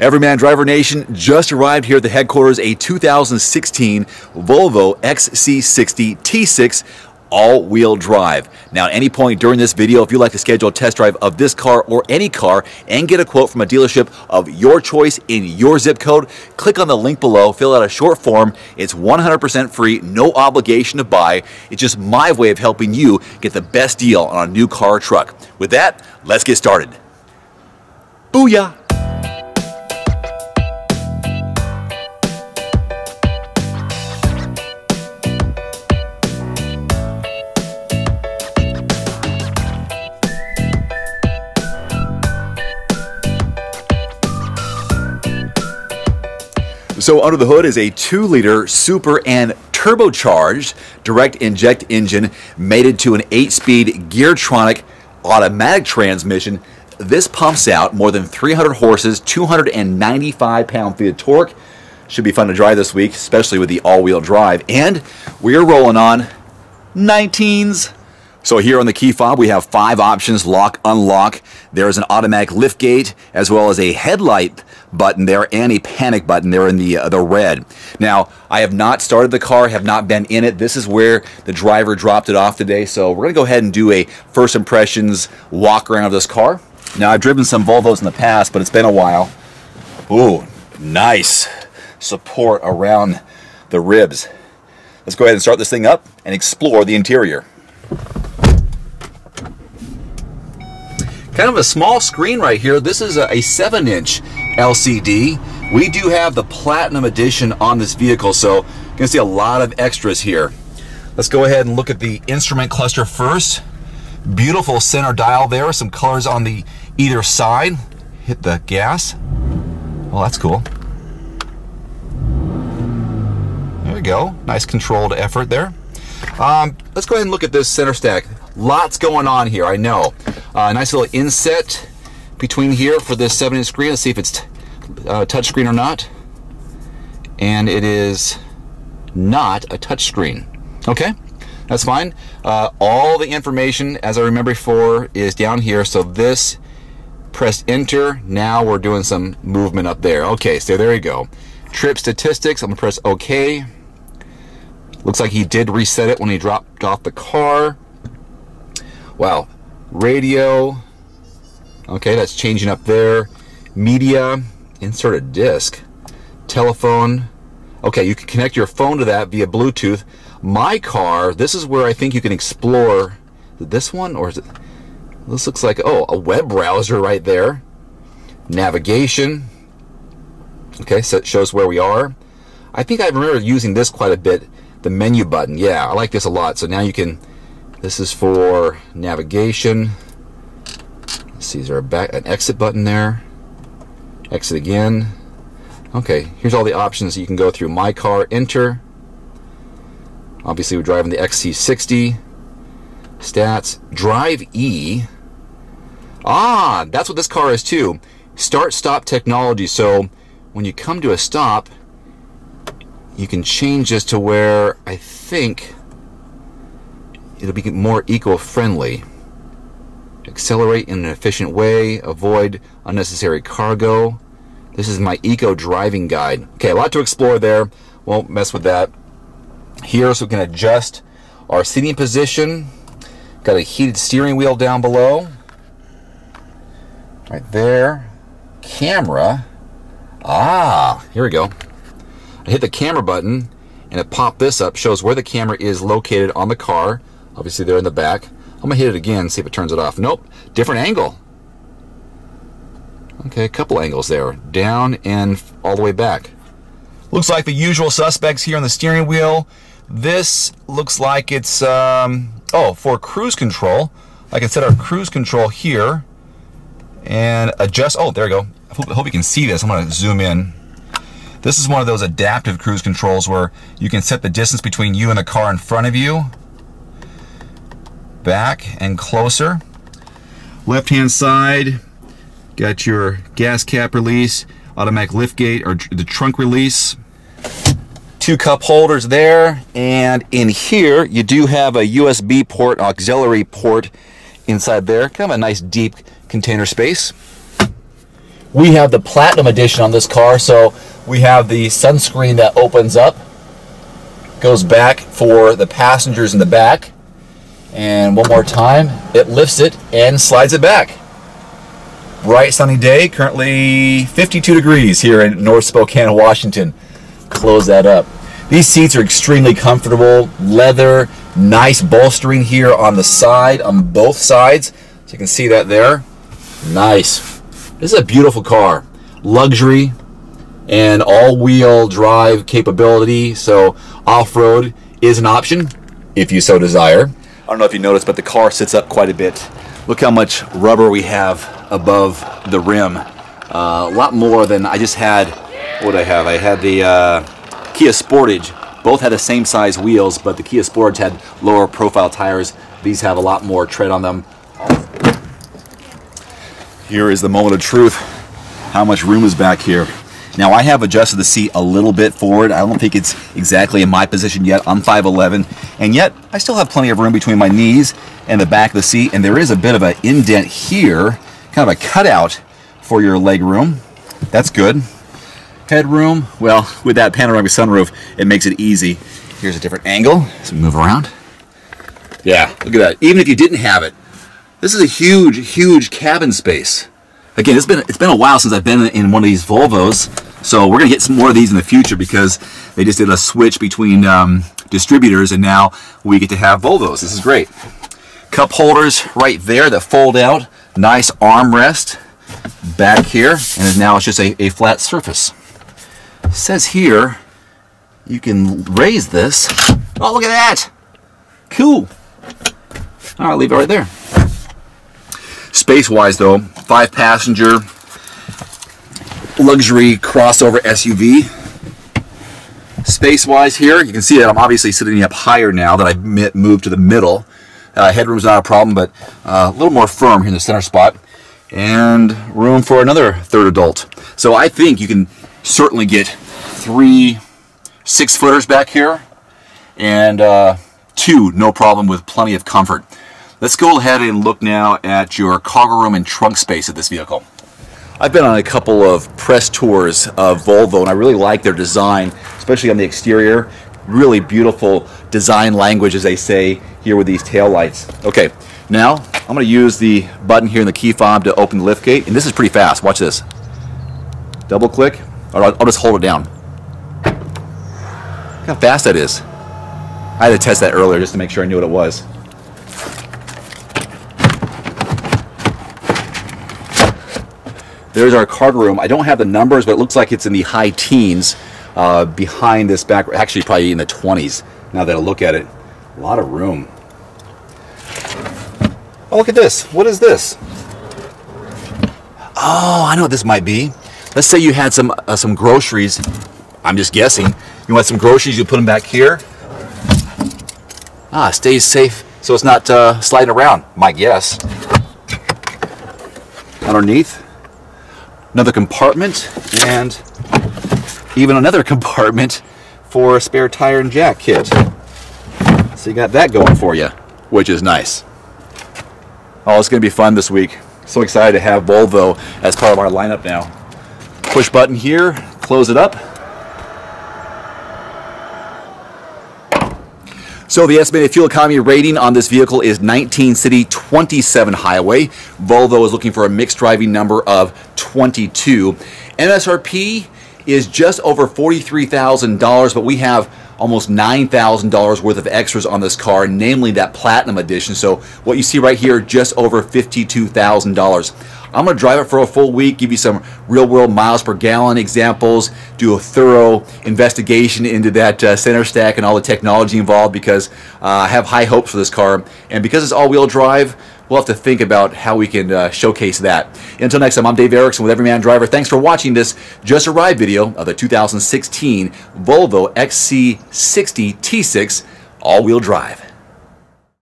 Everyman Driver Nation just arrived here at the headquarters, a 2016 Volvo XC60 T6 all-wheel drive. Now, at any point during this video, if you'd like to schedule a test drive of this car or any car and get a quote from a dealership of your choice in your zip code, click on the link below, fill out a short form. It's 100% free, no obligation to buy. It's just my way of helping you get the best deal on a new car or truck. With that, let's get started. Booyah! So under the hood is a 2-liter super and turbocharged direct inject engine mated to an 8-speed Geartronic automatic transmission. This pumps out more than 300 horses, 295 pound-feet of torque. Should be fun to drive this week, especially with the all-wheel drive. And we are rolling on 19s. So here on the key fob, we have 5 options, lock, unlock. There is an automatic lift gate, as well as a headlight button there and a panic button there in the red. Now, I have not started the car, have not been in it. This is where the driver dropped it off today. So we're gonna go ahead and do a first impressions walk around of this car. Now, I've driven some Volvos in the past, but it's been a while. Ooh, nice support around the ribs. Let's go ahead and start this thing up and explore the interior. Kind of a small screen right here. This is a 7-inch LCD. We do have the Platinum Edition on this vehicle, so you're gonna see a lot of extras here. Let's go ahead and look at the instrument cluster first. Beautiful center dial there, some colors on the either side. Hit the gas. Well, that's cool. There we go. Nice controlled effort there. Let's go ahead and look at this center stack. Lots going on here, I know. Nice little inset between here for this 7-inch screen. Let's see if it's touchscreen or not. And it is not a touchscreen. Okay, that's fine. All the information, as I remember before, is down here. So this, press enter. Now we're doing some movement up there. Okay, so there you go. Trip statistics, I'm gonna press okay. Looks like he did reset it when he dropped off the car. Wow. Radio, okay, that's changing up there. Media, insert a disc. Telephone, okay, you can connect your phone to that via Bluetooth. My car, this is where I think you can explore. This one, or is it, this looks like, oh, a web browser right there. Navigation, okay, so it shows where we are. I think I remember using this quite a bit, the menu button. Yeah, I like this a lot. So now you can, this is for navigation. Let's see, is there a back, an exit button there? Exit again. Okay, here's all the options you can go through. My car, enter. Obviously, we're driving the XC60. Stats, drive E. Ah, that's what this car is too. Start-stop technology. So when you come to a stop, you can change this to where I think it'll be more eco-friendly. Accelerate in an efficient way. Avoid unnecessary cargo. This is my eco-driving guide. Okay, a lot to explore there. Won't mess with that. Here, so we can adjust our seating position. Got a heated steering wheel down below. Right there. Camera. Ah, here we go. I hit the camera button, and it popped this up. Shows where the camera is located on the car. Obviously, they're in the back. I'm gonna hit it again, see if it turns it off. Nope, different angle. Okay, a couple angles there, down and all the way back. Looks like the usual suspects here on the steering wheel. This looks like it's, oh, for cruise control. I can set our cruise control here and adjust, oh, there we go. I hope you can see this, I'm gonna zoom in. This is one of those adaptive cruise controls where you can set the distance between you and the car in front of you. Back and closer. Left-hand side, got your gas cap release, automatic lift gate, or the trunk release. 2 cup holders there, and in here, you do have a USB port, auxiliary port inside there. Kind of a nice deep container space. We have the Platinum Edition on this car, so we have the sunscreen that opens up, goes back for the passengers in the back, and one more time, it lifts it and slides it back. Bright sunny day, currently 52 degrees here in North Spokane, Washington. Close that up. These seats are extremely comfortable, leather, nice bolstering here on the side, on both sides. So you can see that there. Nice. This is a beautiful car. Luxury and all-wheel drive capability, so off-road is an option if you so desire. I don't know if you noticed, but the car sits up quite a bit. Look how much rubber we have above the rim. A lot more than I just had. What did I have? I had the Kia Sportage. Both had the same size wheels, but the Kia Sportage had lower profile tires. These have a lot more tread on them. Here is the moment of truth. How much room is back here? Now, I have adjusted the seat a little bit forward. I don't think it's exactly in my position yet. I'm 5'11", and yet I still have plenty of room between my knees and the back of the seat, and there is a bit of an indent here, kind of a cutout for your leg room. That's good. Headroom, well, with that panoramic sunroof, it makes it easy. Here's a different angle, so move around. Yeah, look at that. Even if you didn't have it, this is a huge, huge cabin space. Again, it's been a while since I've been in one of these Volvos, so we're gonna get some more of these in the future because they just did a switch between distributors, and now we get to have Volvos. This is great. Cup holders right there that fold out. Nice armrest back here, and now it's just a flat surface. It says here you can raise this. Oh, look at that! Cool. All right, leave it right there. Space-wise, though, 5-passenger luxury crossover SUV. Space-wise here, you can see that I'm obviously sitting up higher now that I've moved to the middle. Headroom's not a problem, but a little more firm here in the center spot. And room for another third adult. So I think you can certainly get 3 6-footers back here. And 2, no problem, with plenty of comfort. Let's go ahead and look now at your cargo room and trunk space of this vehicle. I've been on a couple of press tours of Volvo, and I really like their design, especially on the exterior. Really beautiful design language, as they say, here with these taillights. Okay, now I'm going to use the button here in the key fob to open the liftgate, and this is pretty fast. Watch this. Double click, or I'll just hold it down. Look how fast that is. I had to test that earlier just to make sure I knew what it was. There's our cargo room. I don't have the numbers, but it looks like it's in the high teens behind this back, actually probably in the 20s now that I look at it. A lot of room. Oh, look at this. What is this? Oh, I know what this might be. Let's say you had some groceries. I'm just guessing. You want some groceries, you put them back here. Ah, stays safe so it's not sliding around, my guess. Underneath. Another compartment, and even another compartment for a spare tire and jack kit. So you got that going for you, which is nice. Oh, it's going to be fun this week. So excited to have Volvo as part of our lineup now. Push button here, close it up. So the estimated fuel economy rating on this vehicle is 19 city, 27 highway. Volvo is looking for a mixed driving number of 22. MSRP is just over $43,000, but we have almost $9,000 worth of extras on this car, namely that Platinum Edition. So what you see right here, just over $52,000. I'm going to drive it for a full week, give you some real-world miles per gallon examples, do a thorough investigation into that center stack and all the technology involved, because I have high hopes for this car. And because it's all-wheel drive, we'll have to think about how we can showcase that. Until next time, I'm Dave Erickson with Everyman Driver. Thanks for watching this Just Arrived video of the 2016 Volvo XC60 T6 all-wheel drive.